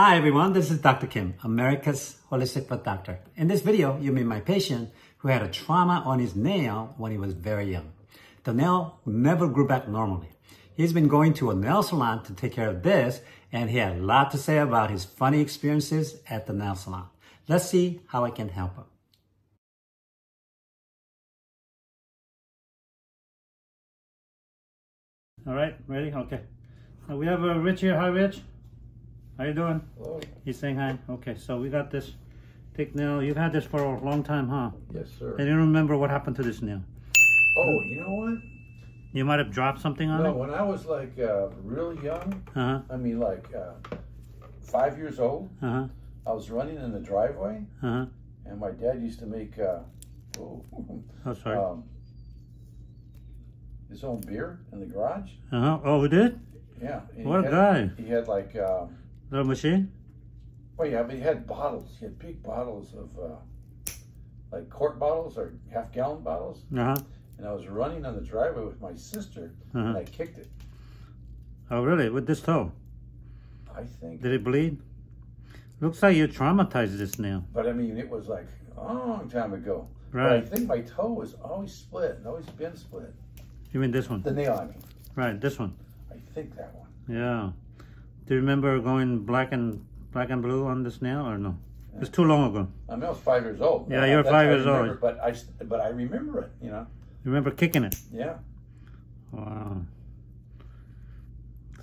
Hi everyone, this is Dr. Kim, America's Holistic Foot Doctor. In this video, you meet my patient who had a trauma on his nail when he was very young. The nail never grew back normally. He's been going to a nail salon to take care of this, and he had a lot to say about his funny experiences at the nail salon. Let's see how I can help him. All right, ready? Okay. So we have Rich here. Hi, Rich. How you doing? Hello. He's saying hi. Okay, so we got this thick nail. You've had this for a long time, huh? Yes, sir. And you remember what happened to this nail? Oh, you know what? You might have dropped something on it? No, when I was like really young, I mean like 5 years old, I was running in the driveway, and my dad used to make his own beer in the garage. Oh, we did? Yeah. What a guy. He had like... little machine? Well, yeah, but he had bottles. He had big bottles of, like quart bottles or half-gallon bottles. And I was running on the driveway with my sister, and I kicked it. Oh, really? With this toe? I think. Did it bleed? Looks like you traumatized this nail. But, I mean, it was like a long time ago. Right. But I think my toe was always split and always been split. You mean this one? The nail, I mean. Right, this one. I think that one. Yeah. Do you remember going black and blue on this nail or no? Yeah. It's too long ago. I mean, I was 5 years old. Yeah, you're 5 years old. But I remember it, you know. You remember kicking it? Yeah. Wow.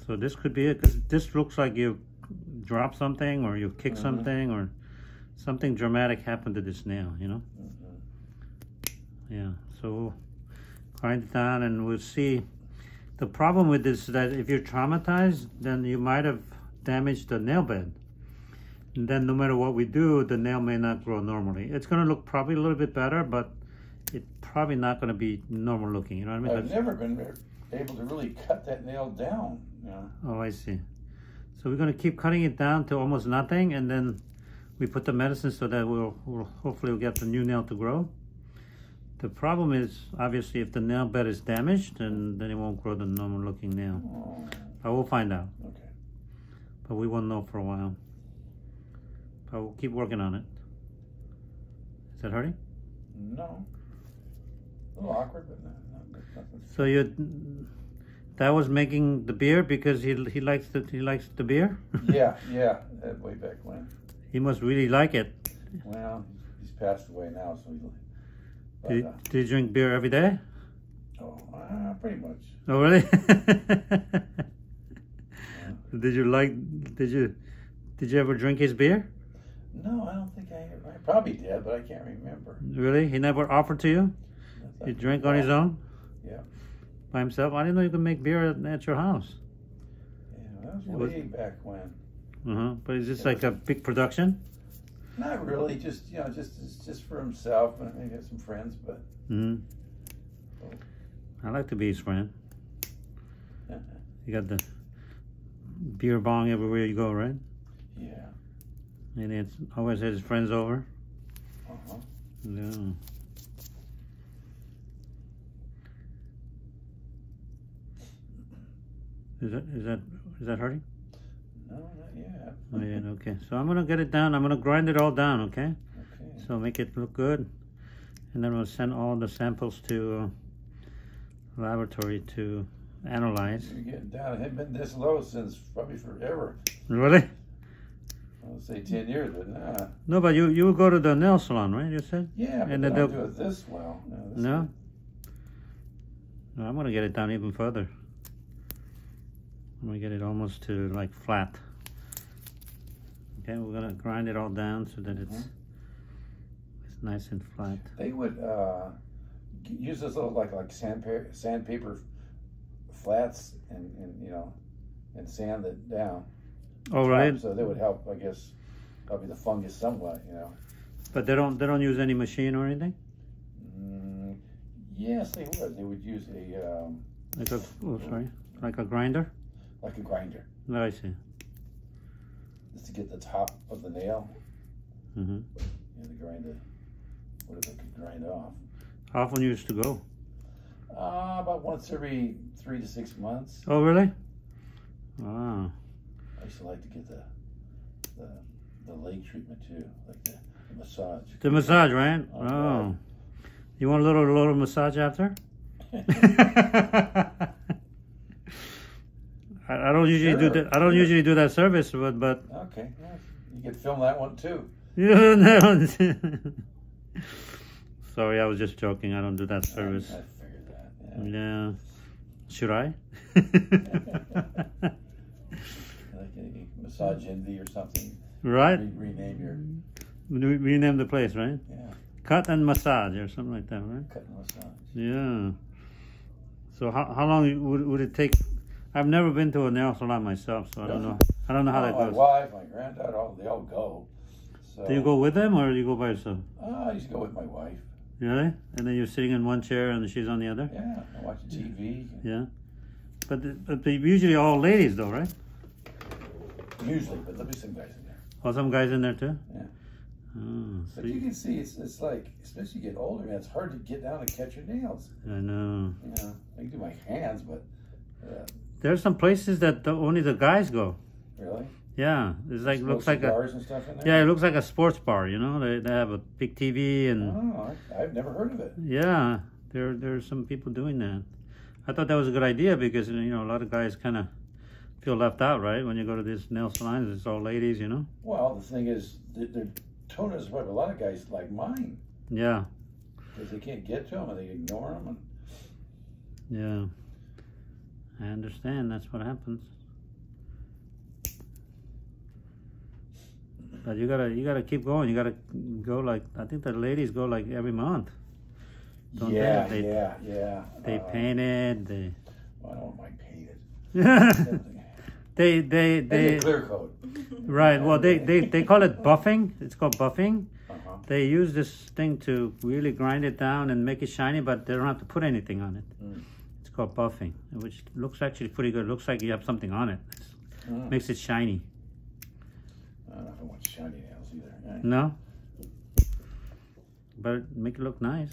So this could be it, because this looks like you dropped something or you kicked something or something dramatic happened to this nail, you know? Yeah, so we'll grind it down and we'll see. The problem with this is that if you're traumatized, then you might have damaged the nail bed. And then no matter what we do, the nail may not grow normally. It's going to look probably a little bit better, but it's probably not going to be normal looking. You know what I mean? I've never been able to really cut that nail down. Yeah. Oh, I see. So we're going to keep cutting it down to almost nothing, and then we put the medicine so that we'll hopefully we'll get the new nail to grow. The problem is, obviously, if the nail bed is damaged, then it won't grow the normal-looking nail. But we'll find out. Okay. But we won't know for a while. But we'll keep working on it. Is that hurting? No. A little awkward, but nothing. So that was making the beer because he likes the beer. Yeah, way back when. He must really like it. Well, he's passed away now, so he's. Do you drink beer every day? Oh, pretty much. Oh, really? Did you ever drink his beer? No, I don't think I probably did, but I can't remember. Really? He never offered to you? He drank on his own? Yeah. By himself? I didn't know you could make beer at your house. Yeah, that was way back when. But is this like a big production? Not really, just, you know, just for himself and maybe have some friends, but... I like to be his friend. You got the beer bong everywhere you go, right? Yeah. And it always has his friends over. Yeah. Is that hurting? No, not yet. Oh, yeah, okay. So I'm going to get it down. I'm going to grind it all down, okay? Okay. So make it look good. And then we'll send all the samples to laboratory to analyze. You're getting down. It hadn't been this low since probably forever. Really? I would say 10 years, but nah. No, but you would go to the nail salon, right, you said? Yeah, but and I don't do it this well. No? No, I'm going to get it down even further. I'm gonna get it almost to like flat. Okay, we're gonna grind it all down so that it's nice and flat. They would use this little like sandpaper flats and you know and sand it down. All right. So they would help, I guess, probably the fungus somewhat, you know. But they don't use any machine or anything. Yes, they would. They would use a like a grinder. Like a grinder. No, I see. Just to get the top of the nail. And the grinder, whatever it could grind off. How often you used to go? About once every 3 to 6 months. Oh, really? Wow. I used to like to get the the leg treatment too, like the massage. The massage, right? Oh. Right. You want a little massage after? I don't usually do that. I don't usually do that service, but okay, yeah. You can film that one too. Sorry, I was just joking. I don't do that service. I figured that. Yeah. Should I? Like Massage Envy or something. Right. Rename the place, right? Yeah. Cut and massage or something like that, right? Cut and massage. Yeah. So how long would it take? I've never been to a nail salon myself, so I don't know. I don't know how that goes. My wife, my granddaughter, they all go. So, do you go with them or do you go by yourself? I used to go with my wife. Really? And then you're sitting in one chair and she's on the other? Yeah, I watch TV. Yeah. But they're usually all ladies though, right? Usually, but there'll be some guys in there. Oh, some guys in there too? Yeah. Oh, but so you can see, it's like, especially you get older, man, it's hard to get down and catch your nails. I know. Yeah, I can do my hands, but... there are some places that only the guys go. Really? Yeah, it's like looks like a and stuff in there? Yeah, it looks like a sports bar. You know, they have a big TV and. Oh, I've never heard of it. Yeah, there are some people doing that. I thought that was a good idea because a lot of guys kind of feel left out, right? When you go to these nail salons, it's all ladies, you know. Well, the thing is, their toners is what a lot of guys like mine. Yeah. Because they can't get to them and they ignore them. And... yeah, I understand. That's what happens. But you gotta keep going. You gotta go like, I think the ladies go like every month. Don't they? Yeah. They paint it. Well, I don't mind painted. They clear coat. Right. Well, they call it buffing. It's called buffing. Uh-huh. They use this thing to really grind it down and make it shiny, but they don't have to put anything on it. Mm. It's called buffing, which looks actually pretty good. It looks like you have something on it. Mm. Makes it shiny. I don't know if I want shiny nails either. Right? No. But make it look nice.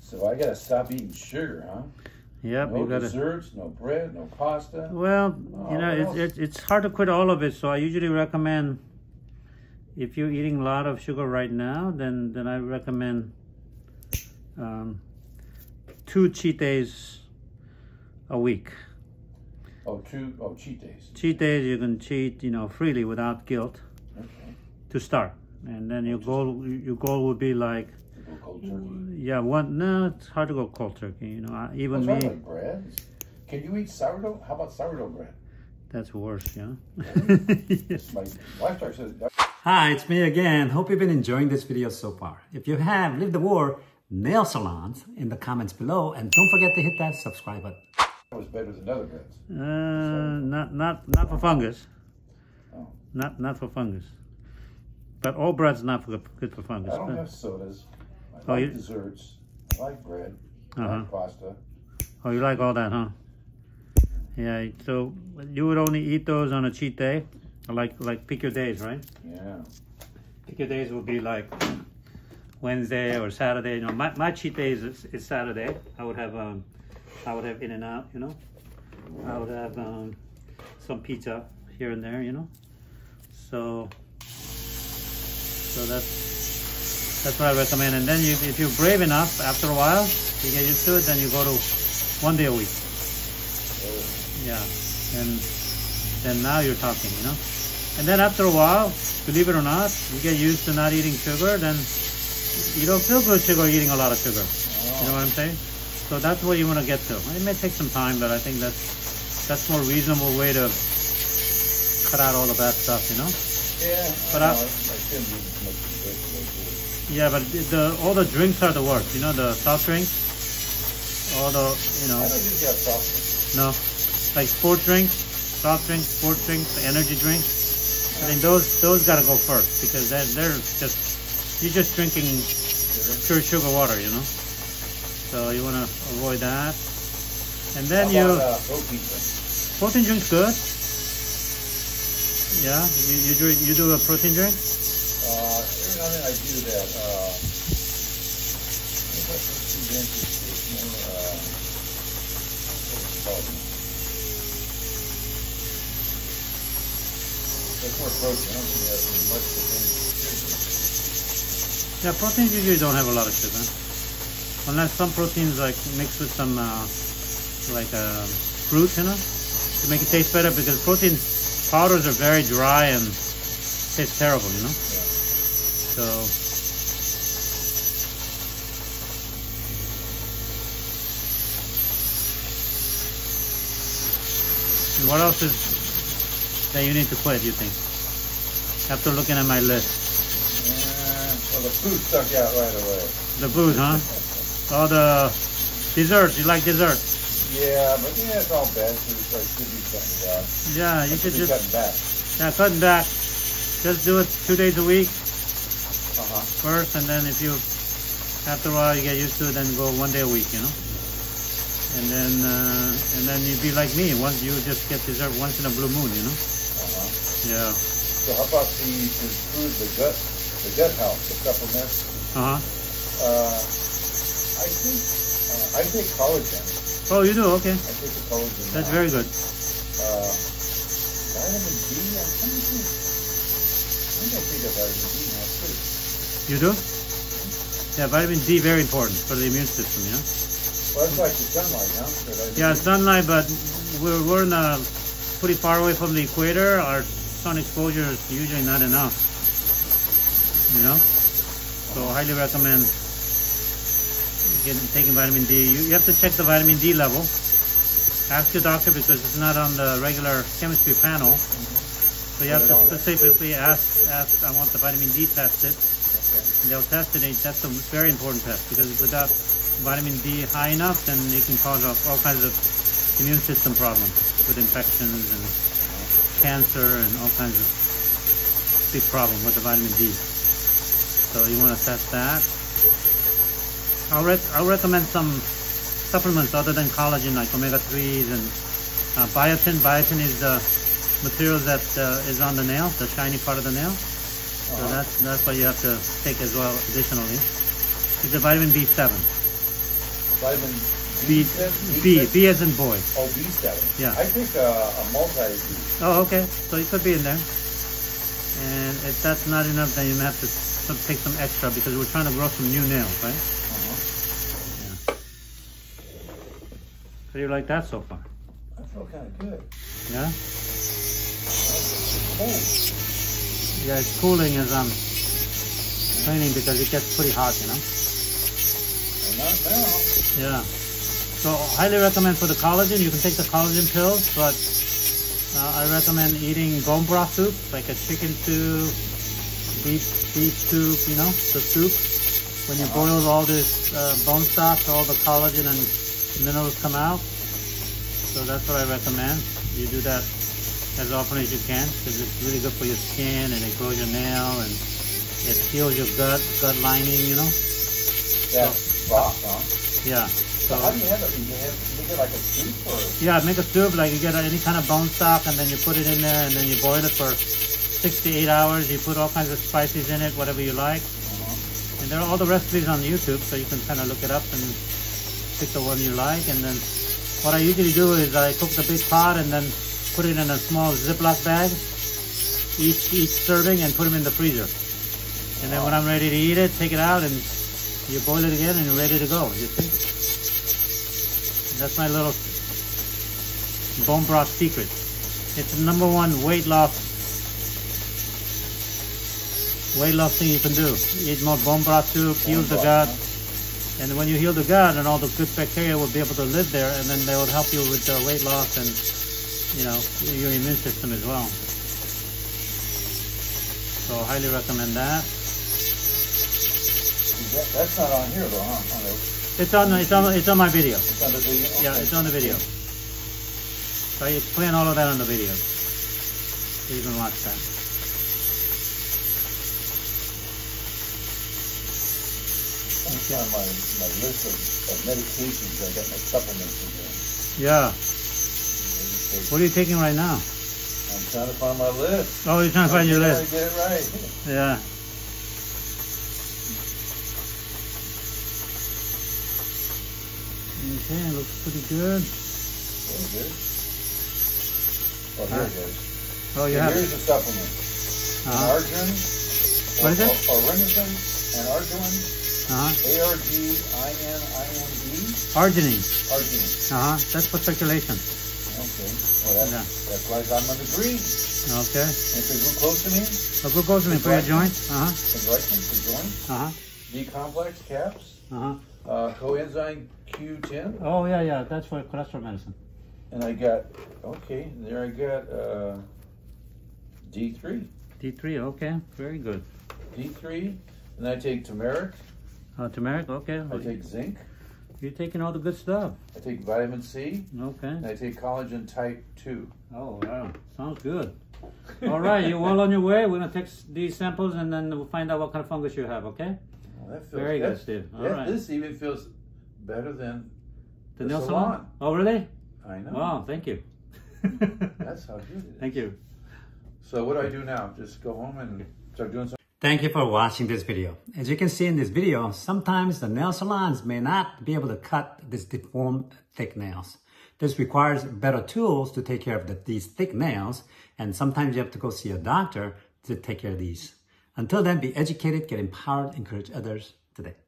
So I gotta stop eating sugar, huh? Yep. No desserts, no bread, no pasta. Well, it's hard to quit all of it. So I usually recommend, if you're eating a lot of sugar right now, then I recommend 2 cheat days a week. Oh, cheat days. Cheat days, you can cheat, freely without guilt. Okay. To start, and then your goal would be like, to go cold turkey. Yeah, it's hard to go cold turkey. Even me. Like bread? Can you eat sourdough? How about sourdough bread? That's worse, yeah. Yes. My lifestyle says. Hi, it's me again. Hope you've been enjoying this video so far. If you have, leave the word nail salons in the comments below, and don't forget to hit that subscribe button. Was better than other breads. Not for fungus. Oh. Not for fungus. But all bread's good for fungus. I don't have sodas. I like desserts. I like bread. I like pasta. Oh, you like all that, huh? Yeah. So you would only eat those on a cheat day, like pick your days, right? Yeah. Pick your days would be like Wednesday or Saturday. My cheat day is Saturday. I would have In-N-Out, I would have some pizza here and there, So that's what I recommend. And then if you're brave enough, after a while, you get used to it, then you go to one day a week. Yeah, and then now you're talking, And then after a while, believe it or not, you get used to not eating sugar, then you don't feel good eating a lot of sugar. Oh. You know what I'm saying? So that's where you want to get to. It may take some time, but I think that's more reasonable way to cut out all of that stuff, Yeah. But yeah, but all the drinks are the worst. The soft drinks, I don't usually have soft drinks. No, like sport drinks, soft drinks, sport drinks, energy drinks. I think those gotta go first because you're just drinking pure sugar water, So you want to avoid that, and then protein drink's good. Yeah, you do a protein drink. Every now and then I do that. Protein drink is more what's it called? There's more protein. I don't think there's much protein. Yeah, proteins usually don't have a lot of sugar. Unless some proteins like mixed with some fruit, you know, to make it taste better, because protein powders are very dry and taste terrible, you know. Yeah. So. What else is that you need to quit, you think? After looking at my list. Well, the food stuck out right away. The food, huh? All the desserts. You like dessert? Yeah, but yeah, it's all bad food, so it should be cutting back. Yeah, you should just... cutting back. Yeah, cutting back. Just do it 2 days a week first, and then if you... After a while, you get used to it, then go 1 day a week, you know? And then you'd be like me. Once you just get dessert once in a blue moon, you know. Yeah. So how about the food, the gut health, the supplements? I take collagen. Oh, you do? Okay. I take the collagen. That's very good. Vitamin D. I'm trying to think. I think I take a vitamin D now too. You do? Yeah, vitamin D very important for the immune system. Yeah. Well, it's like the sunlight, huh? Yeah, sunlight, but we're in a pretty far away from the equator. Our sun exposure is usually not enough, you know? So I highly recommend taking vitamin D. You have to check the vitamin D level. Ask your doctor, because it's not on the regular chemistry panel. So you have to specifically ask, I want the vitamin D tested. Okay. They'll test it, and that's a very important test, because without vitamin D high enough, then it can cause all kinds of immune system problems with infections and cancer and all kinds of big problems with the vitamin D. So you want to test that. I'll recommend some supplements other than collagen, like omega-3s and biotin. Biotin is the material that is on the nail, the shiny part of the nail. So that's what you have to take as well additionally. It's the vitamin B7. Vitamin B7? B as in boy. Oh, B7. Yeah. I take a multi-B. Oh, okay. So it could be in there. And if that's not enough, then you may have to take some extra, because we're trying to grow some new nails, right? Yeah. How do you like that so far? I feel kind of good. Yeah? It's cold. Yeah, it's cooling as I'm training, because it gets pretty hot, you know? Not now. Yeah. So highly recommend for the collagen. You can take the collagen pills, but I recommend eating bone broth soup, like a chicken soup, beef soup, you know, the soup. When you boil all this bone stock, all the collagen and minerals come out. So that's what I recommend. You do that as often as you can, because it's really good for your skin, and it grows your nail, and it heals your gut lining, you know. Yeah. So, broth, huh? Yeah. So how do you have it? Make it like a soup, or? Yeah, make a soup, like you get any kind of bone stock, and then you put it in there, and then you boil it for 6 to 8 hours. You put all kinds of spices in it, whatever you like. And there are all the recipes on YouTube, so you can kind of look it up and pick the one you like. And then what I usually do is I cook the big pot and then put it in a small Ziploc bag, each serving, and put them in the freezer. And then when I'm ready to eat it, take it out, and you boil it again, and you're ready to go, you see? And that's my little bone broth secret. It's the #1 weight loss thing you can do. Eat more bone broth soup, heal the gut. And when you heal the gut, and all the good bacteria will be able to live there, and then they will help you with the weight loss and, you know, your immune system as well. So highly recommend that. That's not on here though, huh? It's on my video. It's on the video? Okay. Yeah, it's on the video. So I explain all of that on the video. So you can watch that. That's on my list of medications. I got my supplements in there. Yeah. What are you taking right now? I'm trying to find my list. Oh, you're trying to find your list. I'm trying to get it right. Yeah. Okay, it looks pretty good. Pretty good. Oh, here it is. Oh, you have it. Here's the supplement. Arginine, what is it? Orinosin and arginine. A-R-G-I-N-I-N-E. Arginine. Arginine. That's for circulation. Okay. Well, that's why I'm on the green. Okay. And for glucosamine. Oh, glucosamine for your joints. Glycogen for joints. D-complex caps. Coenzyme Q10. Oh, yeah. That's for cholesterol medicine. And I got, okay, there I got D3. D3, okay, very good. D3, and I take turmeric. Turmeric, okay. I take zinc. You're taking all the good stuff. I take vitamin C. Okay. And I take collagen type 2. Oh, wow, sounds good. All right, you're well on your way. We're going to take these samples, and then we'll find out what kind of fungus you have, okay? Well, that feels very good, Steve. All right. This even feels better than the nail salon. Oh, really? I know. Wow, thank you. That's how good it is. Thank you. So what do I do now? Just go home and start doing something? Thank you for watching this video. As you can see in this video, sometimes the nail salons may not be able to cut these deformed thick nails. This requires better tools to take care of these thick nails, and sometimes you have to go see a doctor to take care of these. Until then, be educated, get empowered, encourage others today.